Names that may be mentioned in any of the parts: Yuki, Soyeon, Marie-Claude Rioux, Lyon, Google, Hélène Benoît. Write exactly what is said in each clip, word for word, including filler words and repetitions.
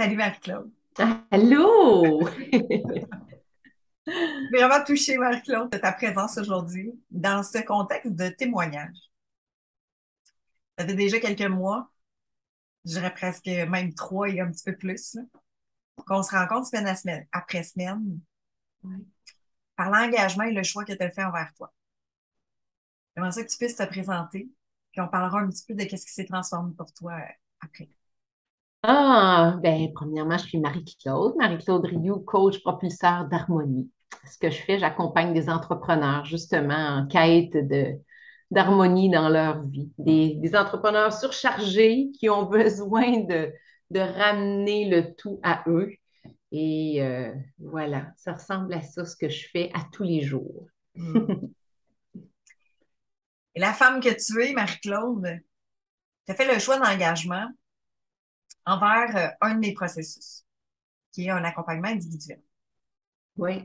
Salut Marie-Claude. Allô! Vraiment touchée, Marie-Claude, de ta présence aujourd'hui dans ce contexte de témoignage. Ça fait déjà quelques mois, je dirais presque même trois et un petit peu plus, qu'on se rencontre semaine, à semaine après semaine oui. par l'engagement et le choix que tu as fait envers toi. J'aimerais ça que tu puisses te présenter, puis on parlera un petit peu de qu'est-ce qui s'est transformé pour toi après. Ah, bien, premièrement, je suis Marie-Claude, Marie-Claude Rioux, coach propulseur d'harmonie. Ce que je fais, j'accompagne des entrepreneurs, justement, en quête de, d'harmonie dans leur vie. Des, des entrepreneurs surchargés qui ont besoin de, de ramener le tout à eux. Et euh, voilà, ça ressemble à ça, ce que je fais à tous les jours. Et la femme que tu es, Marie-Claude, tu as fait le choix d'engagement envers un de mes processus, qui est un accompagnement individuel. Oui.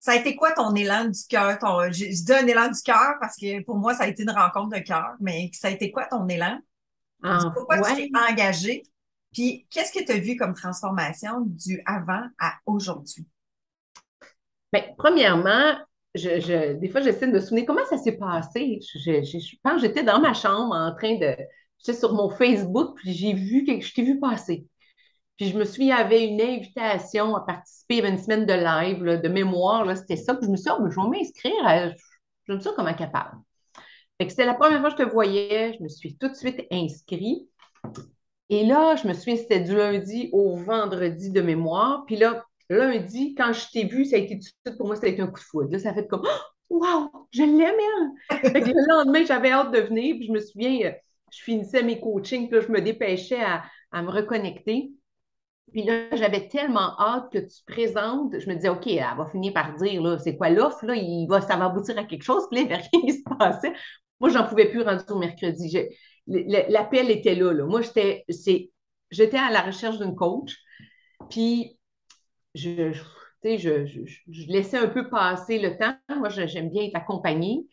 Ça a été quoi ton élan du cœur? Ton... Je, je dis un élan du cœur parce que pour moi, ça a été une rencontre de cœur, mais ça a été quoi ton élan? Ah, Pourquoi ouais. tu t'es engagée? Puis, qu'est-ce que tu as vu comme transformation du avant à aujourd'hui? Bien, premièrement, je, je, des fois, j'essaie de me souvenir comment ça s'est passé. Je, je, je pense que j'étais dans ma chambre en train de... J'étais sur mon Facebook, puis j'ai vu quelque chose, je t'ai vu passer. Puis je me suis, il y avait une invitation à participer à une semaine de live, là, de mémoire, là, c'était ça. Puis je me suis dit, oh, je vais m'inscrire, à... je me suis dit comment capable. Fait que c'était la première fois que je te voyais, je me suis tout de suite inscrite. Et là, je me souviens, c'était du lundi au vendredi de mémoire. Puis là, lundi, quand je t'ai vu, ça a été tout de suite, pour moi, ça a été un coup de foudre. Là, ça a fait comme, oh, wow, je l'aime, elle! Fait que le lendemain, j'avais hâte de venir, puis je me souviens... Je finissais mes coachings, puis là, je me dépêchais à, à me reconnecter. Puis là, j'avais tellement hâte que tu présentes. Je me disais, OK, elle va finir par dire, là, c'est quoi l'offre? Là, il va, ça va aboutir à quelque chose. Puis là, il n'y avait rien qui se passait. Moi, j'en pouvais plus rendre au mercredi. Je, l'appel était là, là. Moi, j'étais, c'est, j'étais à la recherche d'une coach. Puis, je, je, tu sais, je, je, je laissais un peu passer le temps. Moi, j'aime bien être accompagnée.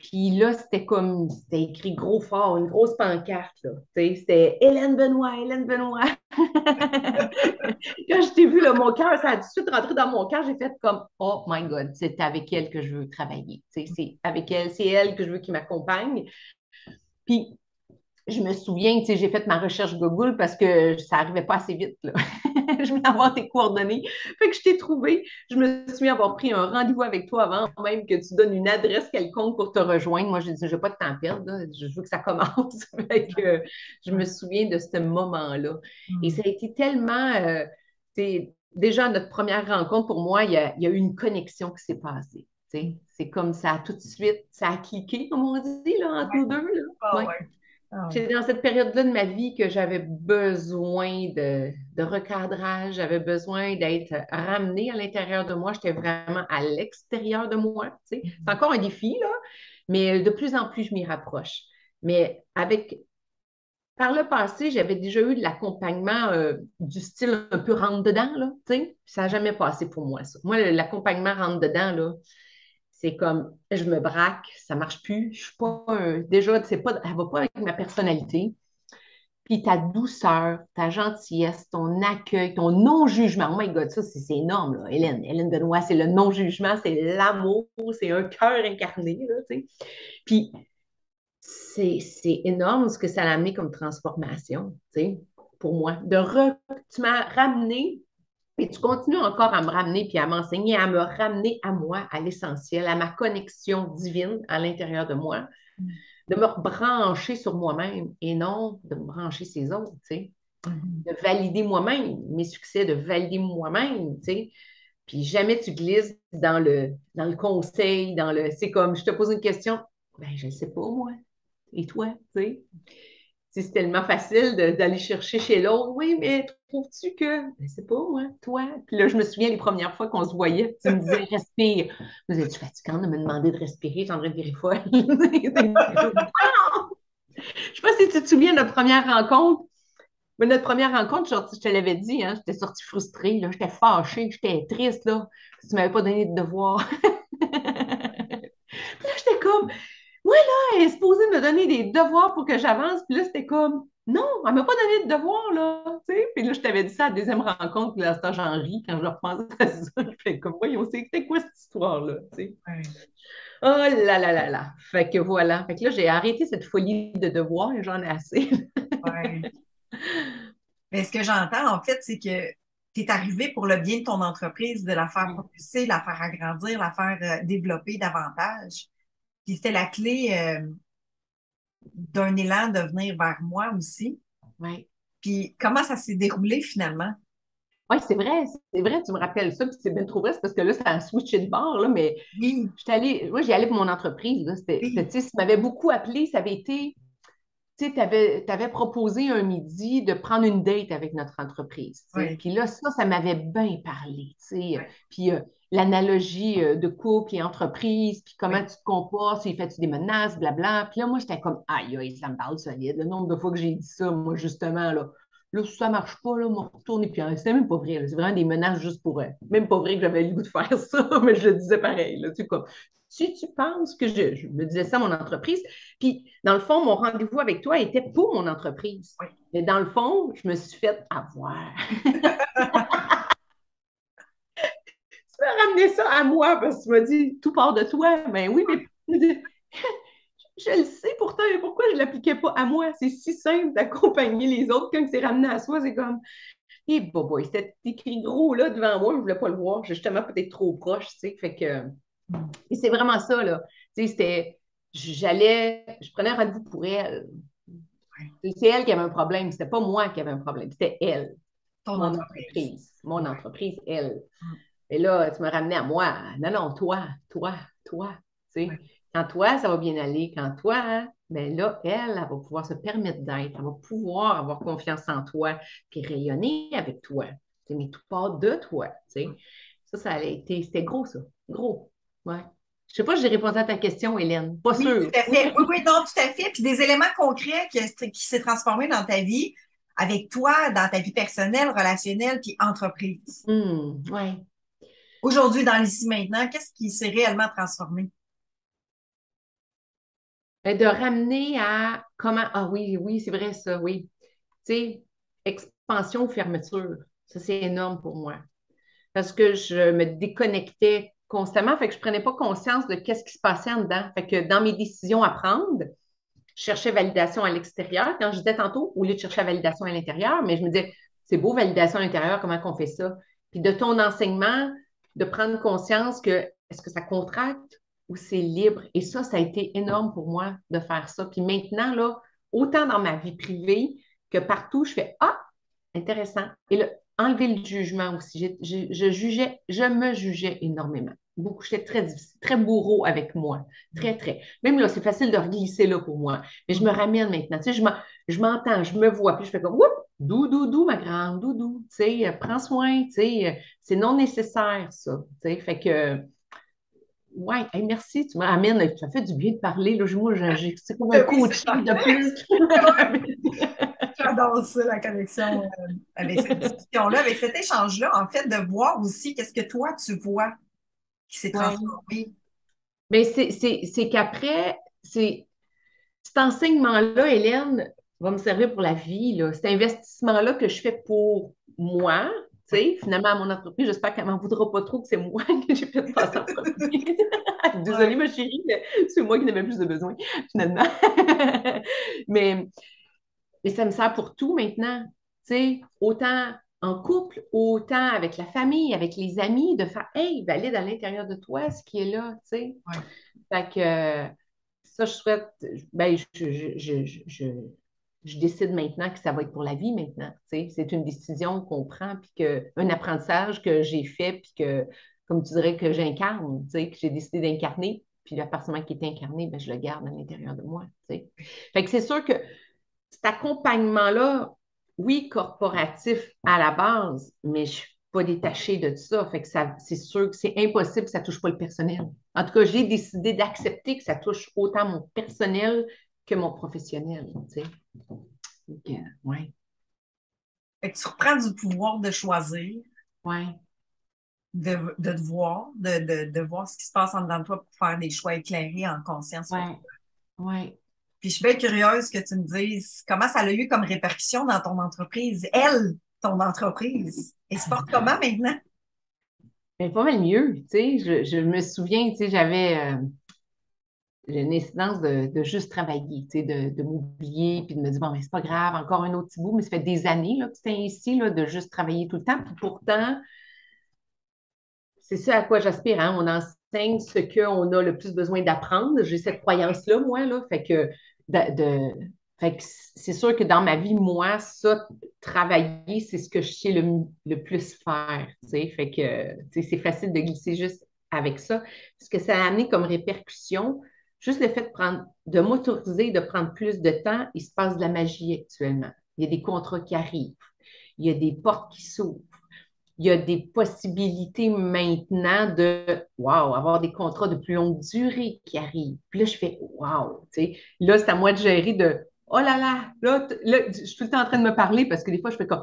Puis là, c'était comme, c'était écrit gros fort, une grosse pancarte, là. Tu sais, c'était Hélène Benoît, Hélène Benoît. Quand je t'ai vu, là, mon cœur, ça a tout de suite rentré dans mon cœur. J'ai fait comme, oh my God, c'est avec elle que je veux travailler. Tu sais, c'est avec elle, c'est elle que je veux qui m'accompagne. Puis, je me souviens, tu sais, j'ai fait ma recherche Google parce que ça n'arrivait pas assez vite, là. Je voulais avoir tes coordonnées. Fait que je t'ai trouvé. Je me souviens avoir pris un rendez-vous avec toi avant même que tu donnes une adresse quelconque pour te rejoindre. Moi, j'ai dit, je n'ai pas de temps à perdre, là. Je veux que ça commence. Fait que euh, je me souviens de ce moment-là. Et ça a été tellement... Euh, déjà, notre première rencontre, pour moi, il y a, y a eu une connexion qui s'est passée. T'sais. C'est comme ça, a tout de suite, ça a cliqué, comme on dit, là, entre nous deux. Là. Ouais. Ah, c'est dans cette période-là de ma vie que j'avais besoin de, de recadrage, j'avais besoin d'être ramenée à l'intérieur de moi. J'étais vraiment à l'extérieur de moi. Tu sais. C'est encore un défi, là, mais de plus en plus, je m'y rapproche. Mais avec par le passé, j'avais déjà eu de l'accompagnement euh, du style un peu rentre-dedans, là, tu sais. Ça n'a jamais passé pour moi, ça. Moi, l'accompagnement rentre-dedans, là, c'est comme, je me braque, ça ne marche plus, je suis pas un, déjà, c'est pas, elle ne va pas avec ma personnalité. Puis ta douceur, ta gentillesse, ton accueil, ton non-jugement, oh my God, ça, c'est, c'est énorme, là. Hélène, Hélène Benoît, c'est le non-jugement, c'est l'amour, c'est un cœur incarné, là, tu sais. Puis c'est, c'est énorme ce que ça a amené comme transformation, tu sais, pour moi. De re, tu m'as ramené. Et tu continues encore à me ramener, puis à m'enseigner, à me ramener à moi, à l'essentiel, à ma connexion divine à l'intérieur de moi, de me rebrancher sur moi-même et non de me brancher sur les autres, tu sais, mm-hmm. de valider moi-même, mes succès, de valider moi-même, tu sais. Puis jamais tu glisses dans le, dans le conseil, dans le... C'est comme, je te pose une question, ben je ne sais pas, moi, et toi, tu sais. C'est tellement facile de, d'aller chercher chez l'autre. Oui, mais trouves-tu que... Ben, c'est pas moi, hein, toi. Puis là, je me souviens les premières fois qu'on se voyait, tu me disais « respire ». Je me disais « tu es fatiguante de me demander de respirer, j'en devrais virer folle. » Je ne sais pas si tu te souviens de notre première rencontre. Mais notre première rencontre, je, je te l'avais dit, hein, j'étais sortie frustrée, là, j'étais fâchée, j'étais triste, là. Tu ne m'avais pas donné de devoir. Puis là, j'étais comme... Moi, là, elle est supposée me donner des devoirs pour que j'avance. Puis là, c'était comme, non, elle ne m'a pas donné de devoir, là, tu sais. Puis là, je t'avais dit ça à la deuxième rencontre, puis là, à ce temps, ris quand je repense à ça. Je fais comme, voyons, c'était quoi cette histoire-là, tu sais. Ouais. Oh là là là là. Fait que voilà. Fait que là, j'ai arrêté cette folie de devoir et j'en ai assez. Ouais. Mais ce que j'entends, en fait, c'est que tu es arrivé pour le bien de ton entreprise, de la faire propulser, la faire agrandir, la faire développer davantage. Puis c'était la clé euh, d'un élan de venir vers moi aussi. Oui. Puis comment ça s'est déroulé finalement? Oui, c'est vrai, c'est vrai, tu me rappelles ça, puis c'est bien trop vrai, c'est parce que là, ça a switché de bord, là, mais oui. J'étais allée, moi, j'y allais pour mon entreprise, là, c'était, oui. Tu sais, ça m'avait beaucoup appelé, ça avait été, tu sais, t'avais, t'avais proposé un midi de prendre une date avec notre entreprise, oui. Puis là, ça, ça m'avait bien parlé, tu sais, oui. Puis euh, l'analogie euh, de couple et entreprise, puis comment oui. Tu te comportes, si fais-tu des menaces, blabla, puis là, moi, j'étais comme, aïe, aïe, ça me parle solide, le nombre de fois que j'ai dit ça, moi, justement, là, Là, si ça ne marche pas, là, on me retourne. Et puis, c'est même pas vrai. Là. C'est vraiment des menaces juste pour elle. Même pas vrai que j'avais le goût de faire ça, mais je le disais pareil. Là, tu sais, comme, si tu penses que je, je me disais ça à mon entreprise, puis dans le fond, mon rendez-vous avec toi était pour mon entreprise. Oui. Mais dans le fond, je me suis fait avoir. Tu m'as ramené ça à moi parce que tu m'as dit, tout part de toi. Ben oui, mais... Je le sais pourtant, mais pourquoi je ne l'appliquais pas à moi? C'est si simple d'accompagner les autres. Quand c'est ramené à soi, c'est comme... Et boboy, c'était écrit gros là devant moi, je ne voulais pas le voir. Je suis justement peut-être trop proche, tu sais. Fait que... Et c'est vraiment ça, là. Tu sais, c'était... J'allais... Je prenais un rendez-vous pour elle. C'est elle qui avait un problème. C'était pas moi qui avait un problème. C'était elle. Ton Mon entreprise. entreprise. Mon entreprise, elle. Et là, tu me ramenais à moi. Non, non, toi, toi, toi, tu sais. Quand toi, ça va bien aller, quand toi, hein, ben là, elle, elle va pouvoir se permettre d'être, elle va pouvoir avoir confiance en toi, puis rayonner avec toi. C'est mais tout part de toi, tu sais. Ça, ça a été, c'était gros, ça. Gros, ouais. Je sais pas si j'ai répondu à ta question, Hélène. Pas sûre. Oui, tout à fait. Oui, oui, non, tout à fait. Puis des éléments concrets qui, qui s'est transformé dans ta vie, avec toi, dans ta vie personnelle, relationnelle, puis entreprise. Mmh, oui. Aujourd'hui, dans l'ici maintenant, qu'est-ce qui s'est réellement transformé? De ramener à comment... Ah oui, oui, c'est vrai ça, oui. Tu sais, expansion ou fermeture, ça c'est énorme pour moi. Parce que je me déconnectais constamment, fait que je ne prenais pas conscience de qu'est-ce qui se passait en dedans. Fait que dans mes décisions à prendre, je cherchais validation à l'extérieur, quand je disais tantôt, au lieu de chercher validation à l'intérieur, mais je me disais, c'est beau, validation à l'intérieur, comment qu'on fait ça? Puis de ton enseignement, de prendre conscience que, est-ce que ça contracte? Où c'est libre. Et ça, ça a été énorme pour moi de faire ça. Puis maintenant, là, autant dans ma vie privée que partout, je fais « Ah, intéressant ». Et là, enlever le jugement aussi. J'ai, j'ai, je jugeais, je me jugeais énormément. Beaucoup, j'étais très difficile, très bourreau avec moi. Très, très. Même là, c'est facile de reglisser là pour moi. Mais je me ramène maintenant. Tu sais, je, m'en, je m'entends, je me vois. Puis je fais comme « Oups, dou, dou, dou, ma grande, dou, dou. » Tu sais, prends soin, tu sais. C'est non nécessaire, ça. Tu sais, fait que... Ouais, hey, merci, tu me ramènes, ça fait du bien de parler, là, moi, j'ai, c'est comme un coaching de plus. J'adore ça, la connexion euh, avec cette discussion-là, avec cet échange-là, en fait, de voir aussi qu'est-ce que toi, tu vois qui s'est transformé. Ouais. Mais c'est, c'est, c'est qu'après, c'est, cet enseignement-là, Hélène, va me servir pour la vie, là. Cet investissement-là que je fais pour moi, tu sais, finalement, à mon entreprise, j'espère qu'elle ne m'en voudra pas trop que c'est moi que j'ai fait passer en entreprise. Désolée, ma chérie, mais c'est moi qui n'avais plus de besoin, finalement. mais, mais ça me sert pour tout maintenant, tu sais, autant en couple, autant avec la famille, avec les amis, de faire « Hey, valide à l'intérieur de toi ce qui est là », tu sais. Ouais. Fait que ça, je souhaite... Ben, je... je, je, je, je... Je décide maintenant que ça va être pour la vie maintenant. T'sais. C'est une décision qu'on prend, puis que, un apprentissage que j'ai fait, puis que, comme tu dirais, que j'incarne, que j'ai décidé d'incarner. Puis la personne qui est incarnée, ben, je le garde à l'intérieur de moi. T'sais. Fait que c'est sûr que cet accompagnement-là, oui, corporatif à la base, mais je ne suis pas détachée de ça. Fait que ça, c'est sûr que c'est impossible que ça ne touche pas le personnel. En tout cas, j'ai décidé d'accepter que ça touche autant mon personnel que mon professionnel, tu sais. Okay. Ouais. Fait que tu reprends du pouvoir de choisir, ouais. de, de te voir, de, de, de voir ce qui se passe en dedans de toi pour faire des choix éclairés en conscience. Oui, ouais. Puis je suis bien curieuse que tu me dises comment ça a eu comme répercussion dans ton entreprise. Elle, ton entreprise, elle se porte comment maintenant? Mais pas mal mieux, tu sais. Je, je me souviens, tu sais, j'avais euh, une incidence de, de juste travailler, tu sais, de, de m'oublier, puis de me dire, bon, mais c'est pas grave, encore un autre petit bout, mais ça fait des années là, que c'était ainsi, là, de juste travailler tout le temps. Puis pourtant, c'est ça à quoi j'aspire, hein? On enseigne ce qu'on a le plus besoin d'apprendre. J'ai cette croyance-là, moi, là. Fait que, de, de, fait que c'est sûr que dans ma vie, moi, ça, travailler, c'est ce que je sais le, le plus faire, tu sais. Fait que, tu sais, c'est facile de glisser juste avec ça. Ce que ça a amené comme répercussion, juste le fait de prendre, de m'autoriser, de prendre plus de temps, il se passe de la magie actuellement. Il y a des contrats qui arrivent. Il y a des portes qui s'ouvrent. Il y a des possibilités maintenant de, wow, avoir des contrats de plus longue durée qui arrivent. Puis là, je fais, wow, tu sais, là, c'est à moi de gérer de, oh là là, là, là, je suis tout le temps en train de me parler parce que des fois, je fais comme,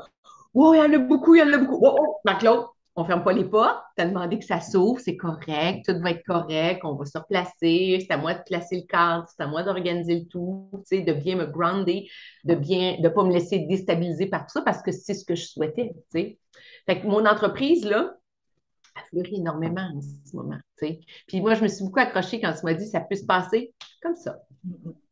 wow, il y en a beaucoup, il y en a beaucoup. Oh, oh, Marie-Claude, on ne ferme pas les portes. Tu as demandé que ça s'ouvre, c'est correct, tout va être correct, on va se replacer, c'est à moi de placer le cadre, c'est à moi d'organiser le tout, tu sais, de bien me grounder, de bien, de ne pas me laisser déstabiliser par tout ça parce que c'est ce que je souhaitais, tu sais. Fait que mon entreprise, là, elle fleurit énormément en ce moment, tu sais. Puis moi, je me suis beaucoup accrochée quand tu m'as dit ça peut se passer comme ça.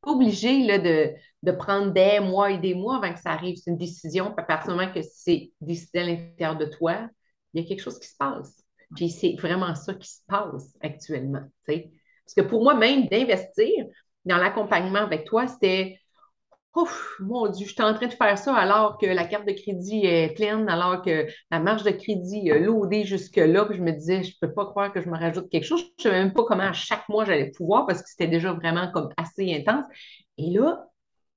Pas obligée, là, de, de prendre des mois et des mois avant que ça arrive. C'est une décision, à partir du moment que c'est décidé à l'intérieur de toi, il y a quelque chose qui se passe. Puis c'est vraiment ça qui se passe actuellement, tu sais. Parce que pour moi, même d'investir dans l'accompagnement avec toi, c'était... Ouf, mon Dieu, je suis en train de faire ça alors que la carte de crédit est pleine, alors que la marge de crédit est loadée jusque-là. Puis je me disais, je ne peux pas croire que je me rajoute quelque chose. Je ne savais même pas comment à chaque mois j'allais pouvoir parce que c'était déjà vraiment comme assez intense. Et là,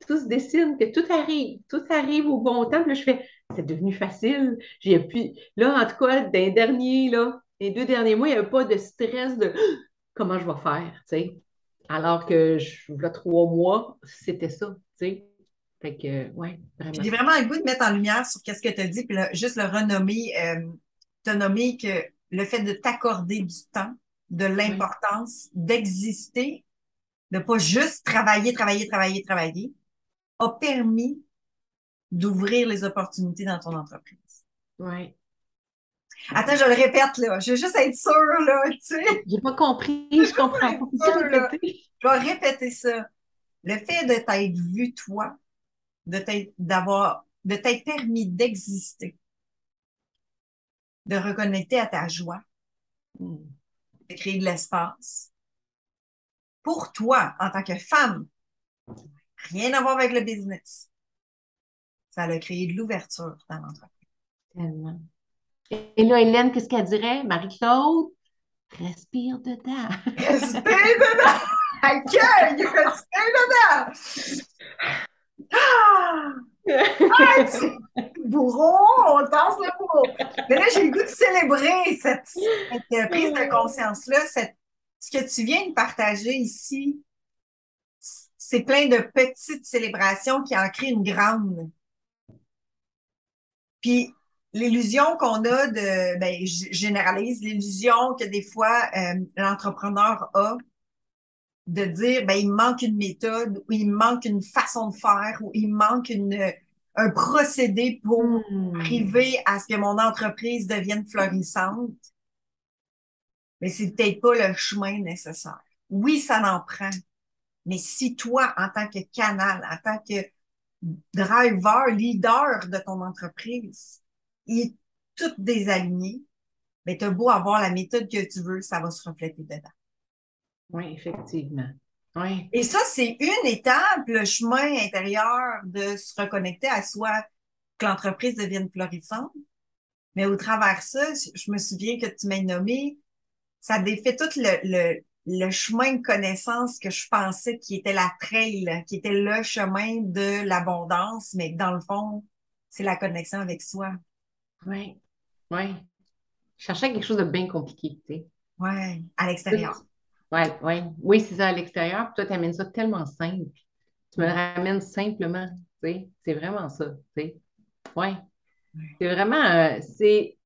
tout se dessine, que tout arrive. Tout arrive au bon temps. Puis là, je fais, c'est devenu facile. J'ai pu... Là, en tout cas, dans les derniers, là, les deux derniers mois, il n'y avait pas de stress de comment je vais faire, tu sais. Alors que, je, il y a trois mois, c'était ça, tu sais. Fait que, ouais, vraiment. J'ai vraiment le goût de mettre en lumière sur qu'est-ce que tu as dit, puis le, juste le renommer, euh, te nommer que le fait de t'accorder du temps, de l'importance, mmh. d'exister, de ne pas juste travailler, travailler, travailler, travailler, a permis d'ouvrir les opportunités dans ton entreprise. Oui. Attends, je le répète, là. Je veux juste être sûre, là, tu sais. J'ai pas compris, je comprends. Sûre, je vais répéter ça. Le fait de t'être vu, toi, de t'être, d'avoir, de t'être permis d'exister, de reconnecter à ta joie, de créer de l'espace. Pour toi, en tant que femme, rien à voir avec le business. Ça a créé de l'ouverture dans l'entreprise. Tellement. Et là, Hélène, qu'est-ce qu'elle dirait? Marie-Claude, respire dedans. Respire dedans! Accueille! Respire dedans! Ah! Ah, tu... Bourron! On danse le bourreau! Mais là, j'ai le goût de célébrer cette, cette prise de conscience-là. Cette... Ce que tu viens de partager ici, c'est plein de petites célébrations qui en créent une grande. Puis, l'illusion qu'on a de, ben, je généralise, l'illusion que des fois euh, l'entrepreneur a de dire, ben, il me manque une méthode ou il me manque une façon de faire ou il me manque une, un procédé pour mmh. arriver à ce que mon entreprise devienne florissante. Mais c'est peut-être pas le chemin nécessaire. Oui, ça en prend. Mais si toi, en tant que canal, en tant que driver, leader de ton entreprise, il est tout désaligné, mais tu as beau avoir la méthode que tu veux, ça va se refléter dedans. Oui, effectivement. Oui. Et ça, c'est une étape, le chemin intérieur de se reconnecter à soi, que l'entreprise devienne florissante. Mais au travers de ça, je me souviens que tu m'as nommé, ça défait tout le, le, le chemin de connaissance que je pensais qui était la trail, qui était le chemin de l'abondance, mais que dans le fond, c'est la connexion avec soi. Oui, oui. Je cherchais quelque chose de bien compliqué, tu sais. Oui, à l'extérieur. Oui, oui. Oui, c'est ça, à l'extérieur. Puis toi, tu amènes ça tellement simple. Tu me le ramènes simplement, tu sais. C'est vraiment ça, tu sais. Oui. Ouais. C'est vraiment... Euh, c'est...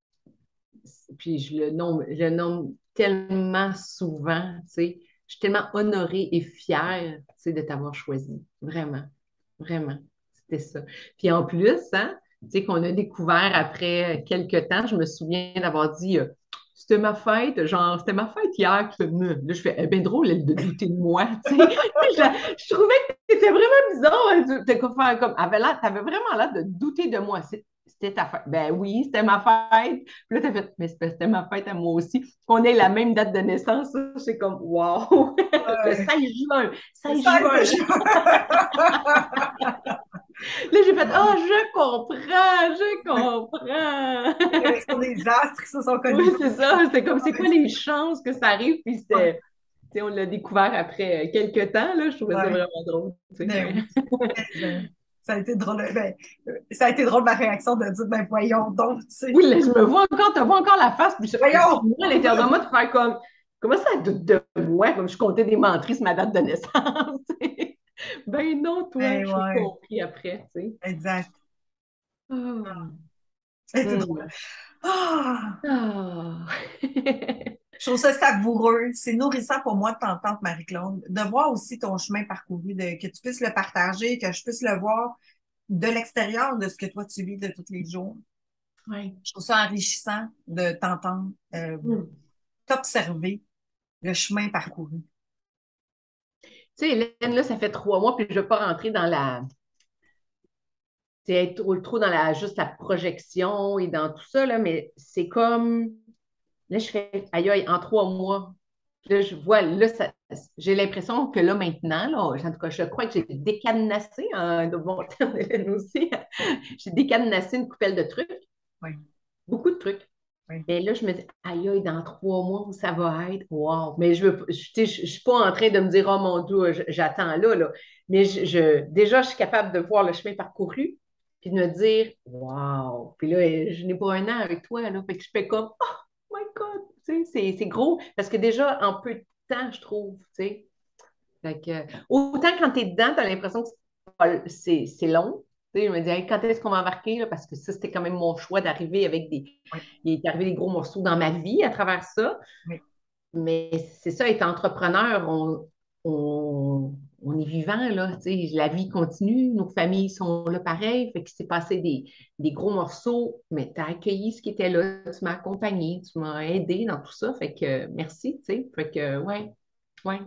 Puis je le nomme, je le nomme tellement souvent, tu sais. je suis tellement honorée et fière, tu sais, de t'avoir choisi. Vraiment, vraiment, c'était ça. Puis en plus, hein, tu sais, qu'on a découvert après quelques temps, je me souviens d'avoir dit euh, c'était ma fête, genre, c'était ma fête hier. Que, euh, là, je fais, eh ben drôle de douter de moi, tu sais. je, je trouvais que c'était vraiment bizarre. Tu avais, comme, avais vraiment l'air de douter de moi. C'était ta fête. Ben oui, c'était ma fête. Puis là, t'as fait, mais c'était ma fête à moi aussi. Qu'on ait la même date de naissance, c'est comme, wow! Le seize juin! seize juin! Là, j'ai fait, ah, oh, je comprends, je comprends! Ce sont des astres qui se sont connus. Oui, c'est ça. C'était comme, c'est quoi les chances que ça arrive? Puis c'était... On l'a découvert après quelques temps, là. Je trouvais ouais. ça vraiment drôle. Ça a été drôle. Ben, ça a été drôle ma réaction de dire, ben voyons donc, tu sais. Oui, là, je me vois encore, te vois encore la face, puis je suis à l'intérieur de moi de faire comme, comment ça doute de moi, comme je comptais des mentrices ma date de naissance. T'sais. Ben non, toi, ben, je ouais. compris après, tu sais. Exact. Oh. C'était mm. drôle. Oh. Oh. Je trouve ça savoureux. C'est nourrissant pour moi de t'entendre, Marie-Claude, de voir aussi ton chemin parcouru, de, que tu puisses le partager, que je puisse le voir de l'extérieur de ce que toi, tu vis de tous les jours. Oui. Je trouve ça enrichissant de t'entendre, euh, mm. t'observer le chemin parcouru. Tu sais, Hélène, là, ça fait trois mois, puis je ne veux pas rentrer dans la... C'est trop, trop dans la juste la projection et dans tout ça, là, mais c'est comme... Là, je fais, aïe, aïe, en trois mois, là, je vois, là, j'ai l'impression que là, maintenant, là, en tout cas, je crois que j'ai décadenassé, hein, de bon temps, Hélène aussi, j'ai décadenassé une coupelle de trucs, oui. beaucoup de trucs. Oui. Mais là, je me dis, aïe, aïe, dans trois mois, où ça va être? Wow! Mais je ne je, je, je suis pas en train de me dire, oh mon Dieu, j'attends là, là. Mais je, je, déjà, je suis capable de voir le chemin parcouru, puis de me dire, wow! Puis là, je n'ai pas un an avec toi, là, fait que je fais comme, oh! C'est gros, parce que déjà, en peu de temps, je trouve, tu sais. Fait que, autant quand tu es dedans, tu as l'impression que c'est long. Tu sais, je me dis, hey, quand est-ce qu'on va embarquer? Là? Parce que ça, c'était quand même mon choix d'arriver avec des... Oui. Il est arrivé des gros morceaux dans ma vie à travers ça. Oui. Mais c'est ça, être entrepreneur, on, on, on est vivant, là. Tu sais, la vie continue, nos familles sont là pareil. Fait qu'il s'est passé des, des gros morceaux, mais tu as accueilli ce qui était là, tu m'as accompagné, tu m'as aidé dans tout ça. Fait que merci, tu sais. Fait que, ouais, ouais.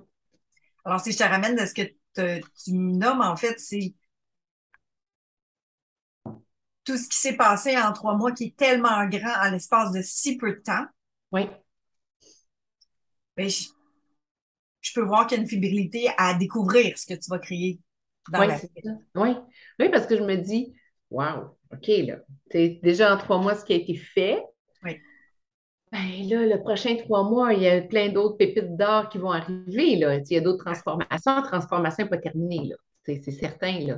Alors, si je te ramène de ce que te, tu nommes, en fait, c'est tout ce qui s'est passé en trois mois qui est tellement grand en l'espace de si peu de temps. Oui. Mais je... je peux voir qu'il y a une fébrilité à découvrir ce que tu vas créer dans oui, la vie. Oui. oui, parce que je me dis, wow, OK, là, t'es déjà en trois mois ce qui a été fait. Oui. Ben là, le prochain trois mois, il y a plein d'autres pépites d'or qui vont arriver, là. Il y a d'autres transformations. Transformation n'est pas terminée, là. C'est certain, là.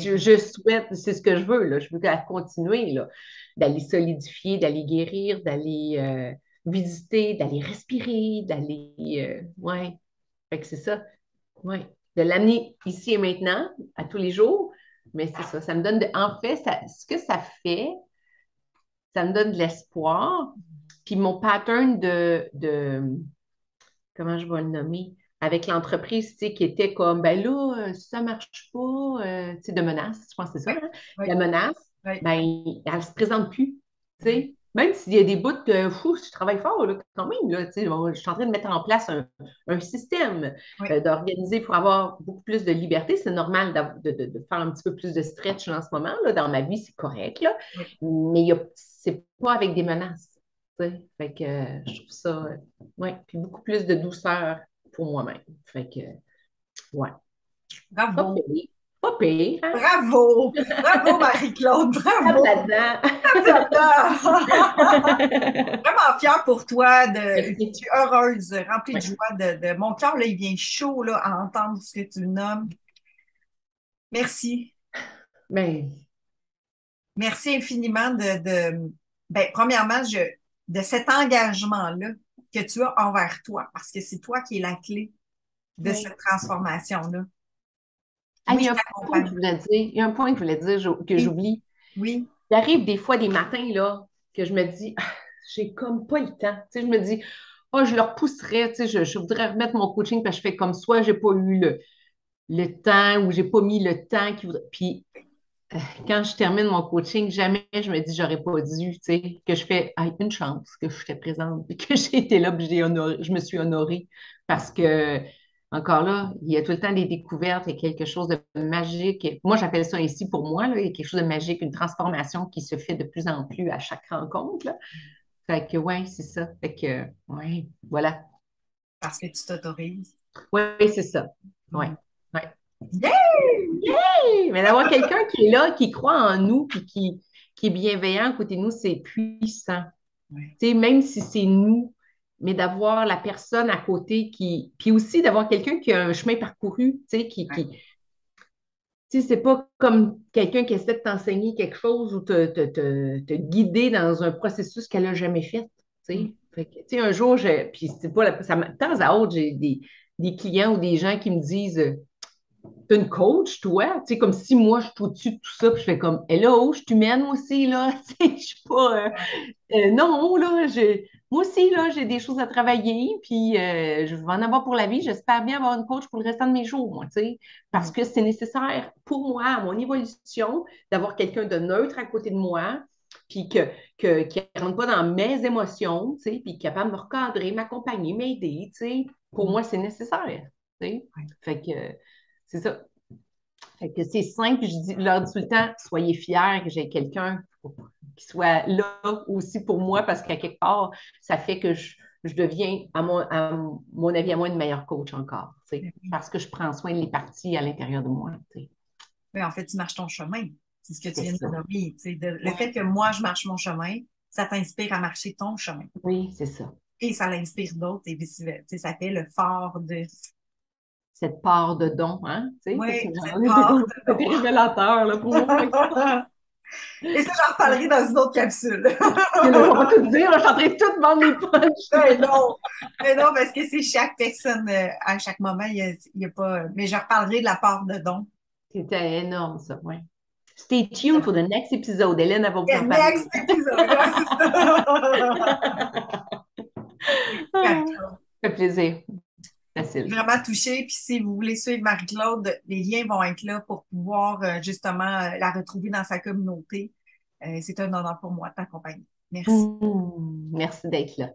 Je, je souhaite, c'est ce que je veux, là. Je veux continuer, là, d'aller solidifier, d'aller guérir, d'aller euh, visiter, d'aller respirer, d'aller... Euh, ouais. C'est ça, oui. De l'amener ici et maintenant, à tous les jours, mais c'est ça, ça me donne, de, en fait, ça, ce que ça fait, ça me donne de l'espoir, puis mon pattern de, de, comment je vais le nommer, avec l'entreprise, tu sais, qui était comme, ben là, ça marche pas, euh, tu sais, de menace, je pense que c'est ça, hein? Oui. La menace, oui. Ben, elle se présente plus, tu sais. Même s'il y a des bouts de fou, je travaille fort là, quand même. Là, bon, je suis en train de mettre en place un, un système oui. euh, d'organiser pour avoir beaucoup plus de liberté. C'est normal de, de, de faire un petit peu plus de stretch en ce moment. Là, dans ma vie, c'est correct. Là, oui. Mais c'est pas avec des menaces. T'sais. Fait que euh, je trouve ça. Euh, ouais. Puis beaucoup plus de douceur pour moi-même. Fait que euh, ouais. Bravo. Okay. Pas pire, hein? Bravo! Bravo, Marie-Claude! Bravo! Vraiment fière pour toi. De, je suis heureuse, remplie oui. de joie. De, de, mon cœur, là, il vient chaud là, à entendre ce que tu nommes. Merci. Mais... Merci infiniment de... de ben, premièrement, je, de cet engagement-là que tu as envers toi, parce que c'est toi qui es la clé de oui. cette transformation-là. Ah, oui, il, y a un point que je voulais dire, il y a un point que je voulais dire que j'oublie. Oui. Il arrive des fois des matins là, que je me dis, ah, j'ai comme pas le temps. Tu sais, je me dis, oh, je leur pousserais, tu sais, je, je voudrais remettre mon coaching parce que je fais comme soit j'ai pas eu le, le temps ou j'ai pas mis le temps qu'il voudrait. Puis quand je termine mon coaching, jamais je me dis j'aurais pas dû, tu sais, que je fais ah, une chance que j'étais présente et que j'ai été là, puis j'ai honoré, je me suis honorée parce que encore là, il y a tout le temps des découvertes, il y a quelque chose de magique. Moi, j'appelle ça ici pour moi, là, il y a quelque chose de magique, une transformation qui se fait de plus en plus à chaque rencontre, là. Fait que oui, c'est ça. Fait que oui, voilà. Parce que tu t'autorises. Oui, c'est ça. Oui, oui. Yay! Yay! Mais d'avoir quelqu'un qui est là, qui croit en nous, puis qui, qui est bienveillant à côté de nous, c'est puissant. Ouais. Tu sais, même si c'est nous, mais d'avoir la personne à côté qui... Puis aussi d'avoir quelqu'un qui a un chemin parcouru, tu sais, qui... Ouais. qui... Tu sais, c'est pas comme quelqu'un qui essaie de t'enseigner quelque chose ou te, te, te, te guider dans un processus qu'elle n'a jamais fait, tu sais. Mm. Fait que, tu sais, un jour, je... Puis c'est pas... La... Ça, de temps à autre, j'ai des, des clients ou des gens qui me disent... T'es une coach, toi? Tu sais, comme si moi, je suis au-dessus de tout ça, puis je fais comme, hello, je suis humaine aussi, là, tu sais, je suis pas... Euh, euh, non, là, je, moi aussi, là, j'ai des choses à travailler, puis euh, je vais en avoir pour la vie, j'espère bien avoir une coach pour le restant de mes jours, moi, tu sais, parce que c'est nécessaire pour moi, à mon évolution, d'avoir quelqu'un de neutre à côté de moi, puis que, que, qui ne rentre pas dans mes émotions, tu sais, puis capable de me recadrer, m'accompagner, m'aider, tu sais, pour moi, c'est nécessaire, tu sais, fait que... C'est ça. Fait que c'est simple. Je dis, leur dis tout le temps, soyez fiers que j'ai quelqu'un qui soit là aussi pour moi parce qu'à quelque part, ça fait que je, je deviens, à mon, à mon avis, à moi, une meilleure coach encore. Parce que je prends soin des parties à l'intérieur de moi. T'sais. Mais en fait, tu marches ton chemin. C'est ce que tu viens de nommer. Le fait que moi, je marche mon chemin, ça t'inspire à marcher ton chemin. Oui, c'est ça. Et ça l'inspire d'autres. Et t'sais, ça fait le fort de... cette part de don, hein? Oui, cette part de don. C'est révélateur, là, pour moi. Et ça, j'en reparlerai dans une autre capsule. Là, on va tout dire, je suis en train de tout vendre les punches. Mais non, mais non, parce que c'est chaque personne, à chaque moment, il n'y a, a pas... Mais je reparlerai de la part de don. C'était énorme, ça, oui. Stay tuned for the next episode. Hélène, elle va vous en parler. The next episode, c'est ça. Ça fait plaisir. Facile. Vraiment touchée. Puis si vous voulez suivre Marie-Claude, les liens vont être là pour pouvoir euh, justement euh, la retrouver dans sa communauté. Euh, c'est un honneur pour moi de t'accompagner. Merci. Mmh, merci d'être là.